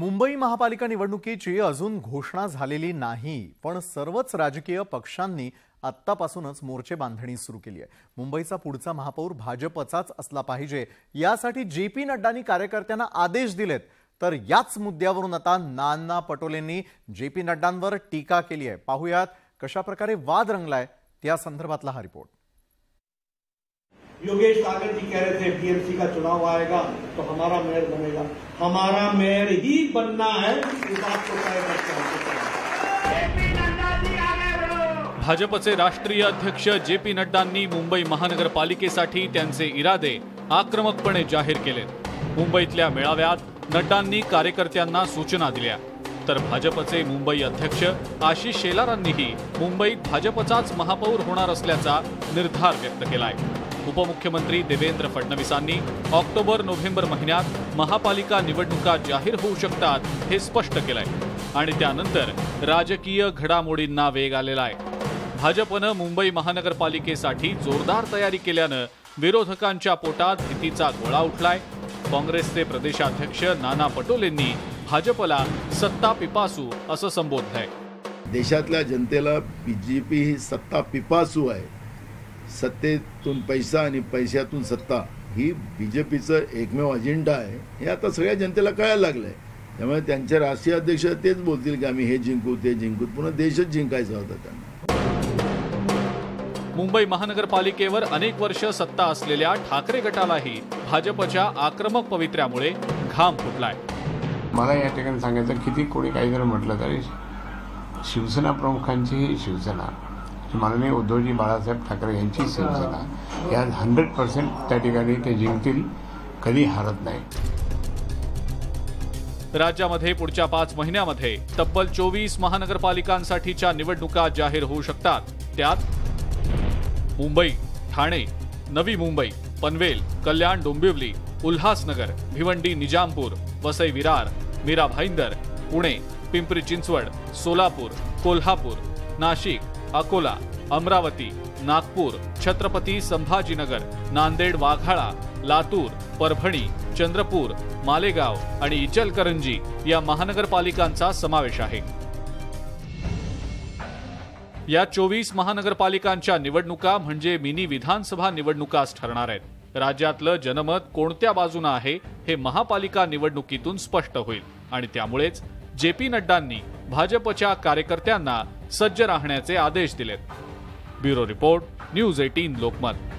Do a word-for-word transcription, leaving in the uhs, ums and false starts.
मुंबई महापालिका निवडणुकीची अजून घोषणा झालेली नाही, पण सर्वच राजकीय पक्षांनी आतापासूनच मोर्चे बांधणी सुरू केली आहे। मुंबईचा पुढचा महापौर भाजपचाच असला पाहिजे यासाठी जेपी नड्डांनी कार्यकर्त्यांना आदेश दिलेत। तर याच मुद्द्यावरून आता नाना पटोलेंनी जेपी नड्डांवर टीका केली आहे। पाहूयात कशा प्रकारे वाद रंगलाय त्या संदर्भातला हा रिपोर्ट। योगेश सागर जी कह रहे थे टीएमसी का चुनाव आएगा तो हमारा मेयर बनेगा, हमारा मेयर ही बनना है। भाजपचे राष्ट्रीय अध्यक्ष जेपी नड्डांनी मुंबई महानगरपालिकेसाठी त्यांचे इरादे आक्रमकपणे जाहीर केलेत। मुंबईतल्या मेळाव्यात नड्डांनी कार्यकर्त्यांना सूचना दिल्या, तर भाजपचे मुंबई अध्यक्ष आशिष शेलारांनीही मुंबईत भाजपचाच महापौर होणार असल्याचा निर्धार व्यक्त केलाय। उपमुख्यमंत्री देवेंद्र फडणवीसांनी ऑक्टोबर नोव्हेंबर महिन्यात महापालिका निवडणुका जाहीर होऊ शकतात हे स्पष्ट केलंय आणि त्यानंतर राजकीय घडामोडींना वेग आलेला आहे। भाजपने मुंबई महानगरपालिकेसाठी जोरदार तयारी केल्यानं विरोधकांच्या पोटात भीतीचा गोळा उठलाय। काँग्रेसचे प्रदेशाध्यक्ष नाना पटोलेंनी भाजपला सत्ता पिपासू असं संबोधलंय। देशातल्या जनतेला बीजेपी ही सत्ता पिपासू आहे। सत्तेतून पैसा आणि पैशातून सत्ता ही बीजेपीचं एकमेव अजेंडा आहे, हे आता सगळ्या जनतेला कळायला लागलंय। त्यामुळे त्यांचे राष्ट्रीय अध्यक्ष तेच बोलतील की आम्ही हे जिंकू ते जिंकू, पुन्हा देशच जिंकायचा होता त्यांना। मुंबई महानगरपालिकेवर अनेक वर्ष सत्ता असलेल्या ठाकरे गटालाही भाजपच्या आक्रमक पवित्र्यामुळे घाम फुटलाय। मला या ठिकाणी सांगायचं किती कोणी काही जर म्हटलं तरी शिवसेना प्रमुखांची ही शिवसेना, माननीय उद्धवजी बाळासाहेब ठाकरे यांची शिवसेना, या हंड्रेड पर्सेंट त्या ठिकाणी ते जिंकतील, कधी हारत नाही। राज्यामध्ये पुढच्या पाच महिन्यामध्ये तब्बल चोवीस महानगरपालिकांसाठीच्या निवडणुका जाहीर होऊ शकतात। त्यात मुंबई, ठाणे, नवी मुंबई, पनवेल, कल्याण डोंबिवली, उल्हासनगर, भिवंडी, निजामपूर, वसई विरार, मीरा भाईंदर, पुणे, पिंपरी चिंचवड, सोलापूर, कोल्हापूर, नाशिक, अकोला, अमरावती, नागपूर, छत्रपती संभाजीनगर, नांदेड वाघाळा, लातूर, परभणी, चंद्रपूर, मालेगाव आणि इचलकरंजी या महानगरपालिकांचा समावेश आहे। या चोवीस महानगरपालिकांच्या निवडणुका म्हणजे मिनी विधानसभा निवडणुकाच ठरणार आहेत। राज्यातलं जनमत कोणत्या बाजूने आहे हे महापालिका निवडणुकीतून स्पष्ट होईल आणि त्यामुळेच जेपी नड्डांनी भाजपच्या कार्यकर्त्यांना सज्ज राहण्याचे आदेश दिलेत। ब्युरो रिपोर्ट, न्यूज अठरा लोकमत।